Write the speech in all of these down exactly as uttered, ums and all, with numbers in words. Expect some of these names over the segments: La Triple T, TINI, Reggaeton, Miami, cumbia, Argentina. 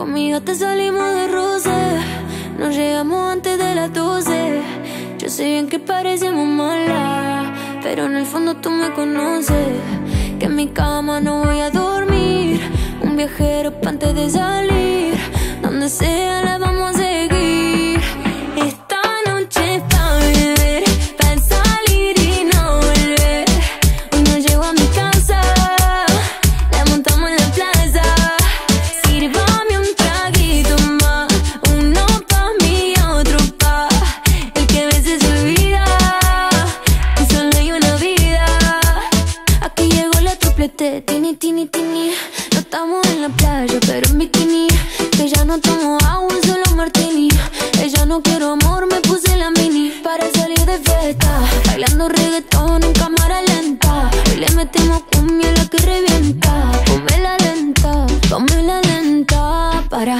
Conmigo te salimos de roce, nos llegamos antes de las doce. Yo sé bien que parecemos malas, pero en el fondo tú me conoces. Que en mi cama no voy a dormir, un viajero pa' antes de salir. Donde sea la vamos a seguir. Esta noche es pa' beber, pa' salir y no volver. Hoy no llego a mi casa, la montamos en la plaza. Sírvame un traguito más, uno pa' mí y otro pa' el que a veces se olvida que solo hay una vida. Aquí llegó la triple T, tini, tini, tini. No estamos en la playa, pero en bikini. Que ya no tomo agua, solo martini. Ella no quiero amor, me puse la mini. Para salir de fiesta, bailando reggaeton en cámara lenta. Hoy le metemos cumbia a la que revienta. Ponme la lenta, ponme la lenta. Para,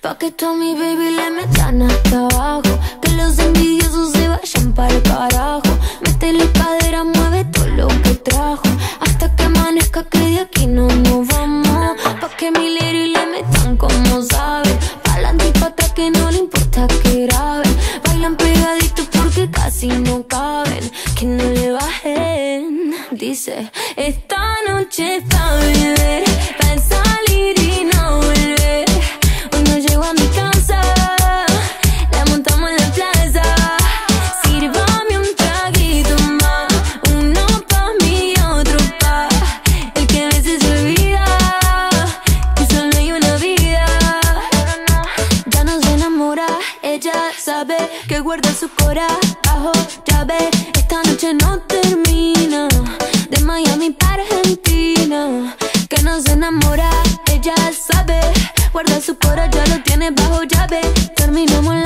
pa' que tú a mi baby le metan hasta abajo. Que los envidiosos se vayan para el carajo. Mete la cadera, mueve todo lo que trajo. Hasta que amanezca, que de aquí no nos vamos. Pa' que mi lady le metan como sabe. Pa'lante y pata que no le importa que graben. Bailan pegaditos porque casi no caben. Que no le bajen. Dice, esta noche es pa' beber, pa' salir y no volver. Hoy no llego a mi casa, la montamos en la plaza. Sírvame un traguito más, uno pa' mí y otro pa' el que a veces se olvida que solo hay una vida. Ya no se enamora, ella sabe que guarda su cora bajo llave. Esta noche no termina, de Miami para Argentina. Que no se enamora, ella sabe, guarda su cora, ya lo tiene bajo llave. Terminamos la